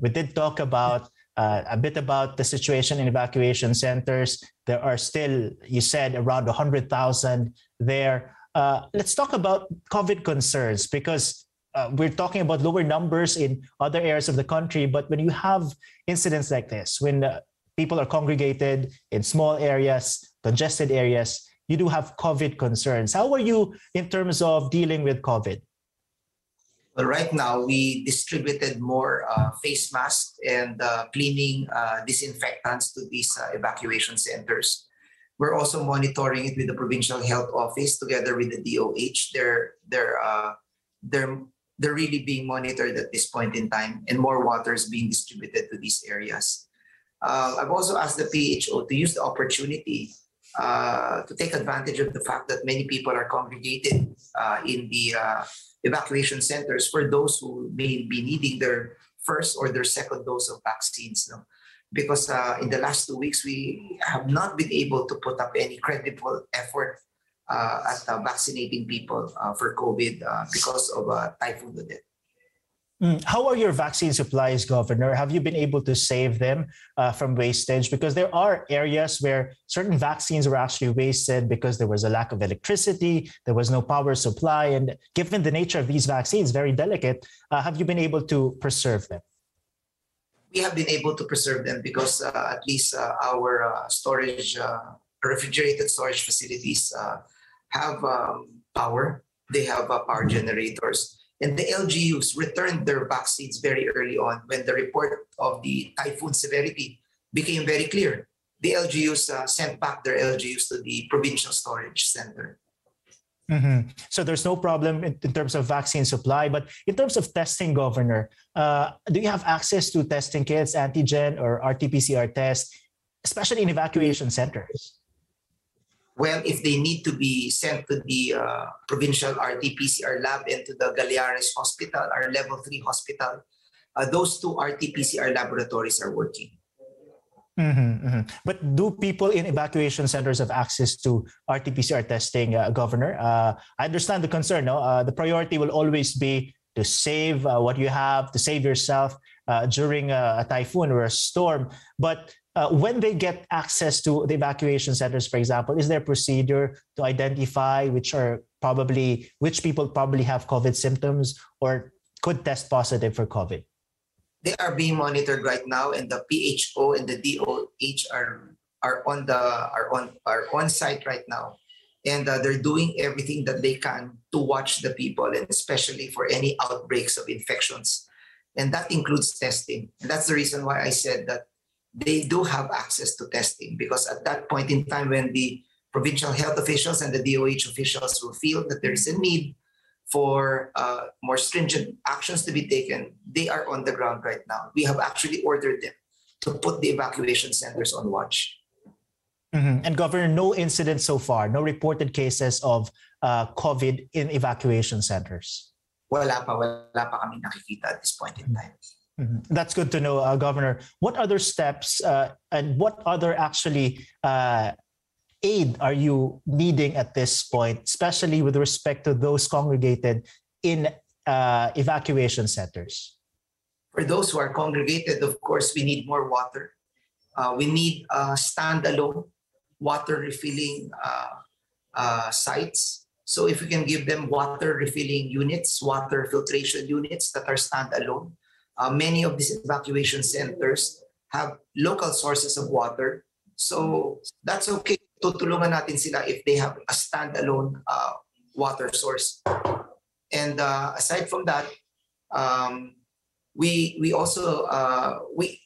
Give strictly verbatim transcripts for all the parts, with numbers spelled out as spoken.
we did talk about uh, a bit about the situation in evacuation centers. There are still, you said, around one hundred thousand there. Uh, let's talk about COVID concerns, because uh, we're talking about lower numbers in other areas of the country. But when you have incidents like this, when uh, people are congregated in small areas, congested areas, you do have COVID concerns. How are you in terms of dealing with COVID? Well, right now, we distributed more uh, face masks and uh, cleaning uh, disinfectants to these uh, evacuation centers. We're also monitoring it with the Provincial Health Office together with the D O H. They're, they're, uh, they're, they're really being monitored at this point in time, and more water is being distributed to these areas. Uh, I've also asked the P H O to use the opportunity uh, to take advantage of the fact that many people are congregated uh, in the uh, evacuation centers for those who may be needing their first or their second dose of vaccines. No? Because uh, in the last two weeks, we have not been able to put up any credible effort uh, at uh, vaccinating people uh, for COVID uh, because of uh, Typhoon Odette. How are your vaccine supplies, Governor? Have you been able to save them uh, from wastage? Because there are areas where certain vaccines were actually wasted because there was a lack of electricity, there was no power supply, and given the nature of these vaccines, very delicate, uh, have you been able to preserve them? We have been able to preserve them because uh, at least uh, our uh, storage, uh, refrigerated storage facilities uh, have um, power. They have uh, power generators. And the L G Us returned their vaccines very early on when the report of the typhoon severity became very clear. The L G Us uh, sent back their L G Us to the provincial storage center. Mm-hmm. So there's no problem in, in terms of vaccine supply, but in terms of testing, Governor, uh, do you have access to testing kits, antigen or R T P C R tests, especially in evacuation centers? Well, if they need to be sent to the uh, provincial R T P C R lab and to the Galeares Hospital, our level three hospital, uh, those two R T P C R laboratories are working. Mm-hmm, mm-hmm. But do people in evacuation centers have access to R T P C R testing, uh, Governor? Uh, I understand the concern. No, uh, the priority will always be to save uh, what you have, to save yourself uh, during a, a typhoon or a storm. But Uh, when they get access to the evacuation centers, for example, is there a procedure to identify which are probably which people probably have COVID symptoms or could test positive for COVID? They are being monitored right now, and the P H O and the D O H are are on the are on are on site right now, and uh, they're doing everything that they can to watch the people, and especially for any outbreaks of infections, and that includes testing. And that's the reason why I said that. They do have access to testing because at that point in time when the provincial health officials and the D O H officials will feel that there is a need for uh, more stringent actions to be taken, they are on the ground right now. We have actually ordered them to put the evacuation centers on watch. Mm-hmm. And Governor, no incidents so far, no reported cases of uh, COVID in evacuation centers? Wala pa, wala pa kami nakikita at this point in time. Mm-hmm. That's good to know, uh, Governor. What other steps uh, and what other actually uh, aid are you needing at this point, especially with respect to those congregated in uh, evacuation centers? For those who are congregated, of course, we need more water. Uh, we need uh, standalone water refilling uh, uh, sites. So if we can give them water refilling units, water filtration units that are standalone. Uh, many of these evacuation centers have local sources of water. So that's okay. Tutulungan natin sila if they have a standalone uh, water source. And uh, aside from that, um, we we also, uh, we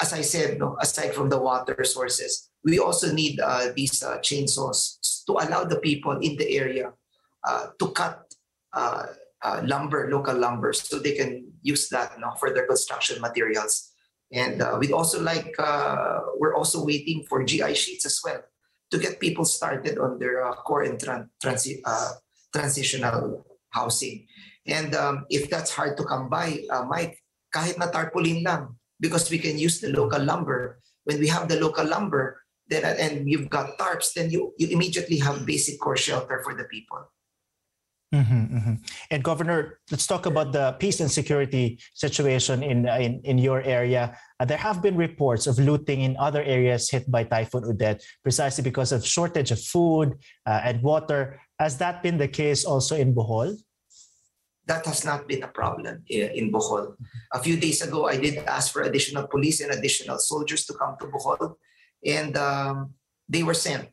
as I said, no, aside from the water sources, we also need uh, these uh, chainsaws to allow the people in the area uh, to cut uh, Uh, lumber, local lumber, so they can use that you know, for their construction materials. And uh, we'd also like, uh, we're also waiting for G I sheets as well to get people started on their uh, core and tran transi uh, transitional housing. And um, if that's hard to come by, uh, Mike, kahit na tarpaulin lang, because we can use the local lumber. When we have the local lumber, then and you've got tarps, then you, you immediately have basic core shelter for the people. Mm-hmm, mm-hmm. And Governor, let's talk about the peace and security situation in, in, in your area. Uh, there have been reports of looting in other areas hit by Typhoon Udet, precisely because of shortage of food uh, and water. Has that been the case also in Bohol? That has not been a problem in Bohol. A few days ago, I did ask for additional police and additional soldiers to come to Bohol, and um, they were sent.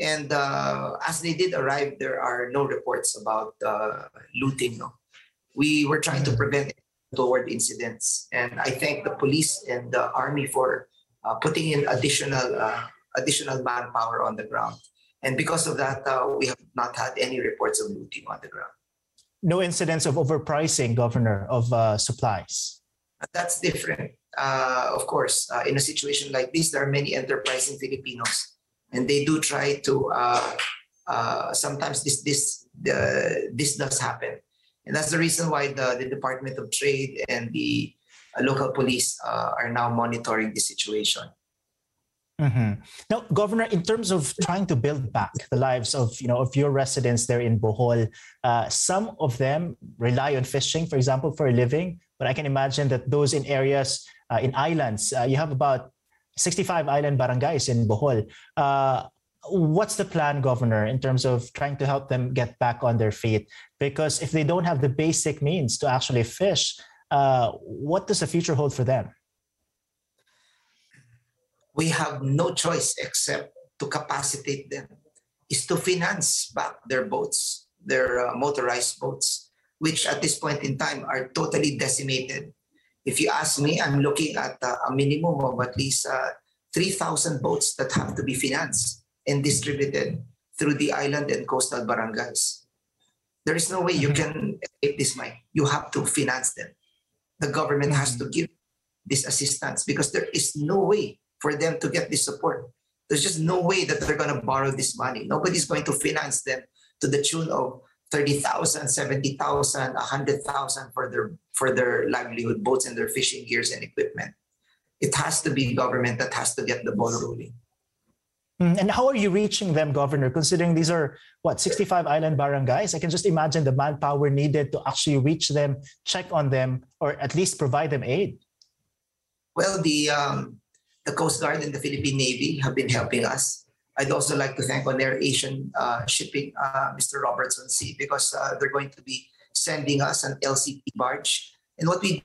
And uh, as they did arrive, there are no reports about uh, looting. No? We were trying to prevent toward incidents. And I thank the police and the army for uh, putting in additional, uh, additional manpower on the ground. And because of that, uh, we have not had any reports of looting on the ground. No incidents of overpricing, Governor, of uh, supplies? That's different. Uh, of course, uh, in a situation like this, there are many enterprising Filipinos. And they do try to, uh, uh, sometimes this this uh, this does happen. And that's the reason why the, the Department of Trade and the uh, local police uh, are now monitoring the situation. Mm-hmm. Now, Governor, in terms of trying to build back the lives of, you know, of your residents there in Bohol, uh, some of them rely on fishing, for example, for a living. But I can imagine that those in areas, uh, in islands, uh, you have about sixty-five island barangays in Bohol. Uh, what's the plan, Governor, in terms of trying to help them get back on their feet? Because if they don't have the basic means to actually fish, uh, what does the future hold for them? We have no choice except to capacitate them, is to finance back their boats, their uh, motorized boats, which at this point in time are totally decimated. If you ask me, I'm looking at uh, a minimum of at least uh, three thousand boats that have to be financed and distributed through the island and coastal barangays. There is no way you can escape this, Mike. You have to finance them. The government has to give this assistance because there is no way for them to get this support. There's just no way that they're going to borrow this money. Nobody's going to finance them to the tune of thirty thousand, seventy thousand, one hundred thousand for their for their livelihood boats and their fishing gears and equipment. It has to be government that has to get the ball rolling. And how are you reaching them, Governor, considering these are, what, sixty-five island barangays? I can just imagine the manpower needed to actually reach them, check on them, or at least provide them aid. Well, the, um, the Coast Guard and the Philippine Navy have been helping us. I'd also like to thank Onair Asian uh, Shipping, uh, Mister Robertson C, because uh, they're going to be sending us an L C T barge. And what we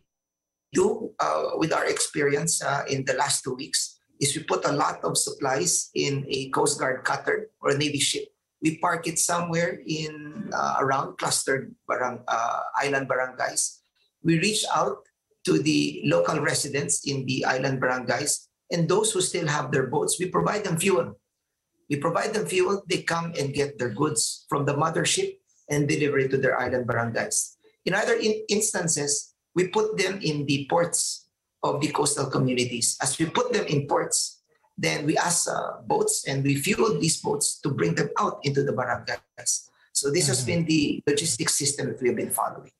do uh, with our experience uh, in the last two weeks is we put a lot of supplies in a Coast Guard cutter or a Navy ship. We park it somewhere in uh, around clustered barang uh, island barangays. We reach out to the local residents in the island barangays, and those who still have their boats, we provide them fuel. We provide them fuel, they come and get their goods from the mothership and deliver it to their island barangays. In other in instances, we put them in the ports of the coastal communities. As we put them in ports, then we ask uh, boats and we fuel these boats to bring them out into the barangays. So this mm-hmm. has been the logistics system that we have been following.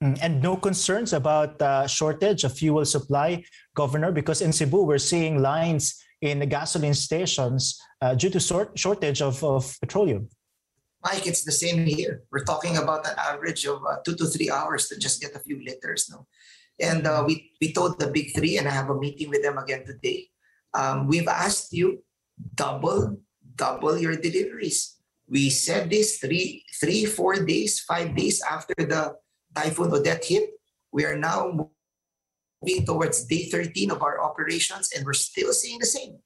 And no concerns about uh, shortage of fuel supply, Governor, because in Cebu, we're seeing lines in the gasoline stations uh, due to sort shortage of, of petroleum. Mike, it's the same here. We're talking about an average of uh, two to three hours to just get a few liters. No? And uh, we, we told the big three, and I have a meeting with them again today. Um, we've asked you, double, double your deliveries. We said this three, three, four days, five days after the Typhoon Odette hit. We are now moving towards day thirteen of our operations, and we're still seeing the same.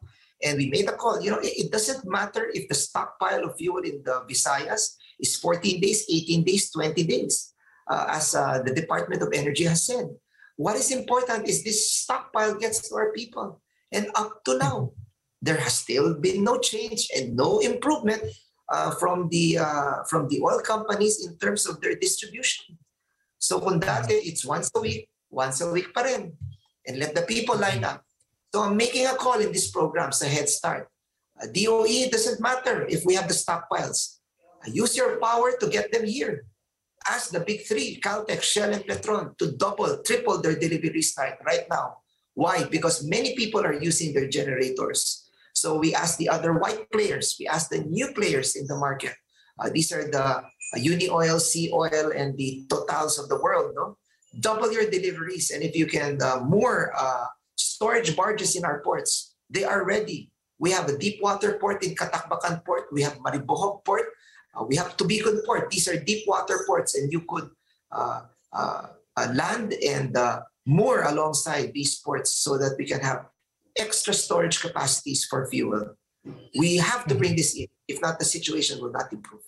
And we made a call. You know, it, it doesn't matter if the stockpile of fuel in the Visayas is fourteen days, eighteen days, twenty days, uh, as uh, the Department of Energy has said. What is important is this stockpile gets to our people. And up to now, there has still been no change and no improvement uh, from the uh, from the oil companies in terms of their distribution. So kung dati, it's once a week. Once a week pa rin, and let the people line up. So I'm making a call in this program, sa Head Start. Uh, D O E, doesn't matter if we have the stockpiles. Uh, use your power to get them here. Ask the big three, Caltech, Shell, and Petron, to double, triple their delivery start right now. Why? Because many people are using their generators. So we ask the other white players, we ask the new players in the market. Uh, these are the Uni Oil, Sea Oil, and the Totals of the world, no? Double your deliveries. And if you can, uh, more uh, storage barges in our ports, they are ready. We have a deep water port in Katakbakan Port. We have Maribohog Port. Uh, we have Tubicon Port. These are deep water ports, and you could uh, uh, uh, land and uh, more alongside these ports so that we can have extra storage capacities for fuel. We have to bring this in. If not, the situation will not improve.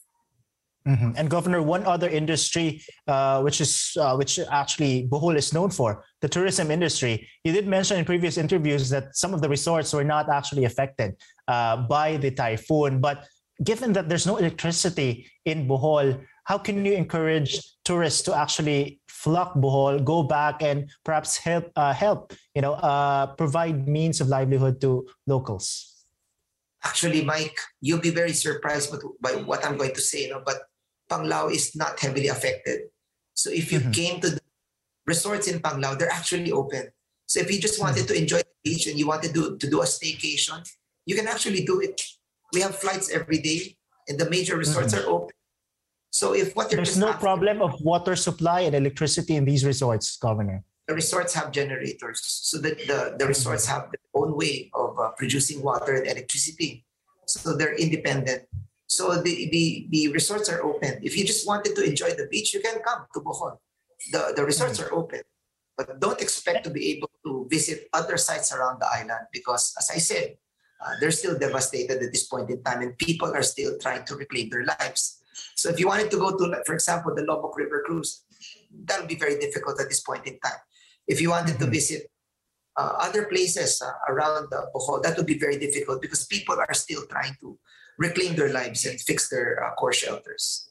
Mm-hmm. And Governor, one other industry uh, which is uh, which actually Bohol is known for, the tourism industry. You did mention in previous interviews that some of the resorts were not actually affected uh, by the typhoon. But given that there's no electricity in Bohol, how can you encourage tourists to actually flock Bohol, go back, and perhaps help uh, help you know uh, provide means of livelihood to locals? Actually, Mike, you'll be very surprised by what I'm going to say, you know, but Panglao is not heavily affected. So if you mm-hmm. came to the resorts in Panglao, they're actually open. So if you just wanted to enjoy the beach and you wanted to, to do a staycation, you can actually do it. We have flights every day and the major resorts mm-hmm. are open. So if what There's no after, problem of water supply and electricity in these resorts, Governor. The resorts have generators, so that the, the resorts have their own way of uh, producing water and electricity. So they're independent. So the, the, the resorts are open. If you just wanted to enjoy the beach, you can come to Bohol. The, the resorts mm-hmm. are open, but don't expect to be able to visit other sites around the island because, as I said, uh, they're still devastated at this point in time and people are still trying to reclaim their lives. So if you wanted to go to, for example, the Loboc River Cruise, that would be very difficult at this point in time. If you wanted to visit uh, other places uh, around uh, Bohol, that would be very difficult because people are still trying to reclaim their lives and fix their uh, core shelters.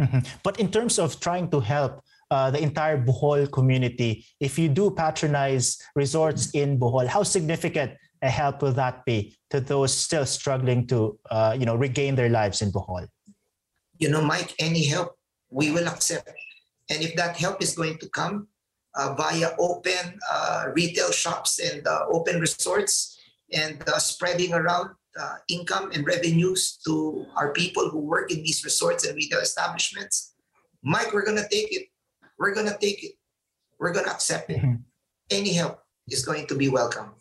Mm-hmm. But in terms of trying to help uh, the entire Bohol community, if you do patronize resorts in Bohol, how significant a help will that be to those still struggling to uh, you know, regain their lives in Bohol? You know, Mike, any help we will accept. And if that help is going to come, Uh, via open uh, retail shops and uh, open resorts and uh, spreading around uh, income and revenues to our people who work in these resorts and retail establishments. Mike, we're going to take it. We're going to take it. We're going to accept it. Mm-hmm. Any help is going to be welcome.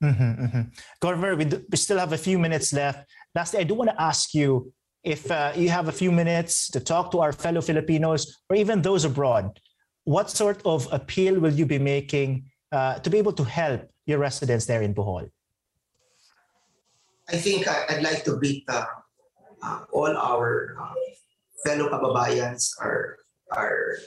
Mm-hmm, mm-hmm. Governor, we, do, we still have a few minutes left. Lastly, I do want to ask you if uh, you have a few minutes to talk to our fellow Filipinos or even those abroad. What sort of appeal will you be making uh, to be able to help your residents there in Bohol? I think I'd like to greet uh, uh, all our uh, fellow kababayans, our, our,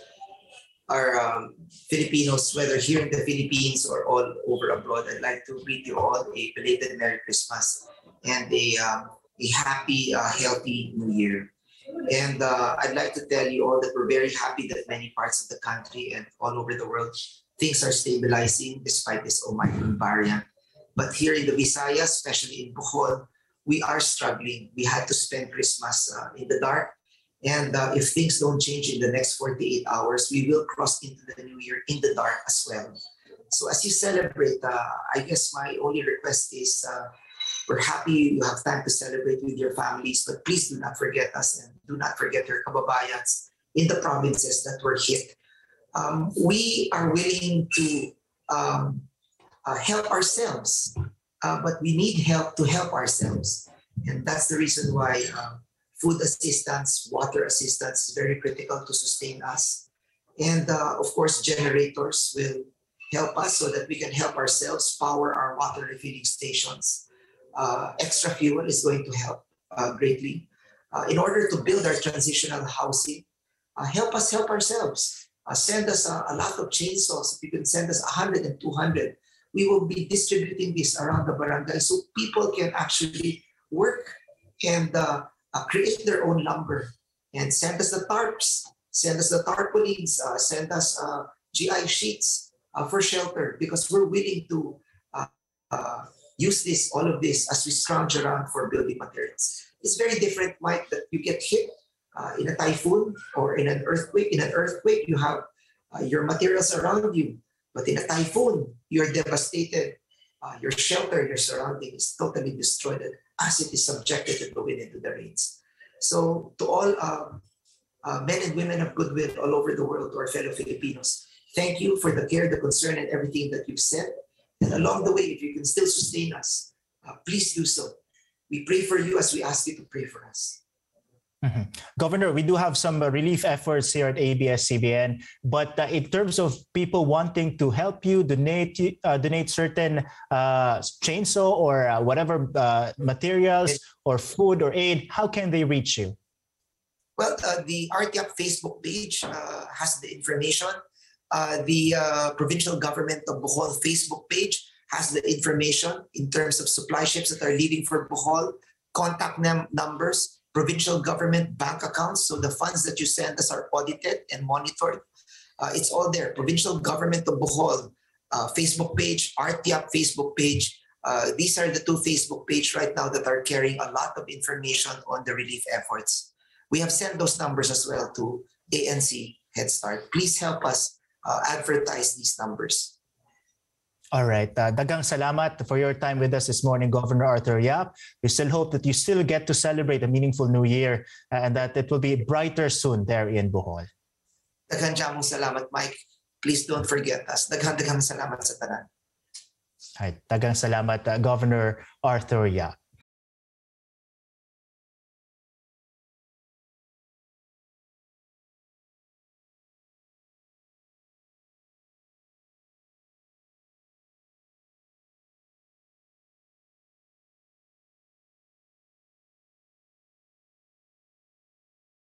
our um, Filipinos, whether here in the Philippines or all over abroad. I'd like to greet you all a belated Merry Christmas and a, um, a happy, uh, healthy New Year. And uh, I'd like to tell you all that we're very happy that many parts of the country and all over the world, things are stabilizing despite this Omicron variant. But here in the Visayas, especially in Bohol, we are struggling. We had to spend Christmas uh, in the dark. And uh, if things don't change in the next forty-eight hours, we will cross into the new year in the dark as well. So as you celebrate, uh, I guess my only request is uh, we're happy you have time to celebrate with your families, but please do not forget us and do not forget your kababayans in the provinces that were hit. Um, we are willing to um, uh, help ourselves, uh, but we need help to help ourselves. And that's the reason why uh, food assistance, water assistance is very critical to sustain us. And uh, of course, generators will help us so that we can help ourselves power our water refilling stations. Uh, extra fuel is going to help uh, greatly. Uh, in order to build our transitional housing, uh, help us help ourselves. Uh, send us a, a lot of chainsaws. If you can send us one hundred and two hundred, we will be distributing this around the barangay so people can actually work and uh, uh, create their own lumber. And send us the tarps, send us the tarpaulins, uh, send us uh, G I sheets uh, for shelter because we're willing to uh, uh, use this, all of this, as we scrounge around for building materials. It's very different, Mike, that you get hit uh, in a typhoon or in an earthquake. In an earthquake, you have uh, your materials around you. But in a typhoon, you're devastated. Uh, your shelter, your surrounding is totally destroyed as it is subjected to the wind and to the rains. So to all uh, uh, men and women of goodwill all over the world, to our fellow Filipinos. Thank you for the care, the concern, and everything that you've said. And along the way, if you can still sustain us, uh, please do so. We pray for you as we ask you to pray for us. Mm-hmm. Governor, we do have some uh, relief efforts here at A B S C B N, but uh, in terms of people wanting to help you donate uh, donate certain uh, chainsaw or uh, whatever uh, materials or food or aid, how can they reach you? Well, uh, the R T A P Facebook page uh, has the information. Uh, the uh, provincial government of Bohol Facebook page has the information in terms of supply ships that are leaving for Bohol, contact num numbers, provincial government bank accounts, so the funds that you send us are audited and monitored. Uh, it's all there. Provincial government of Bohol uh, Facebook page, R T A P Facebook page. Uh, these are the two Facebook pages right now that are carrying a lot of information on the relief efforts. We have sent those numbers as well to A N C Head Start. Please help us uh, advertise these numbers. All right. Uh, dagang salamat for your time with us this morning, Governor Arthur Yap. We still hope that you still get to celebrate a meaningful new year and that it will be brighter soon there in Bohol. Daghang jamong salamat, Mike. Please don't forget us. Daghang daghang salamat sa tanan. All right. Daghang salamat, uh, Governor Arthur Yap.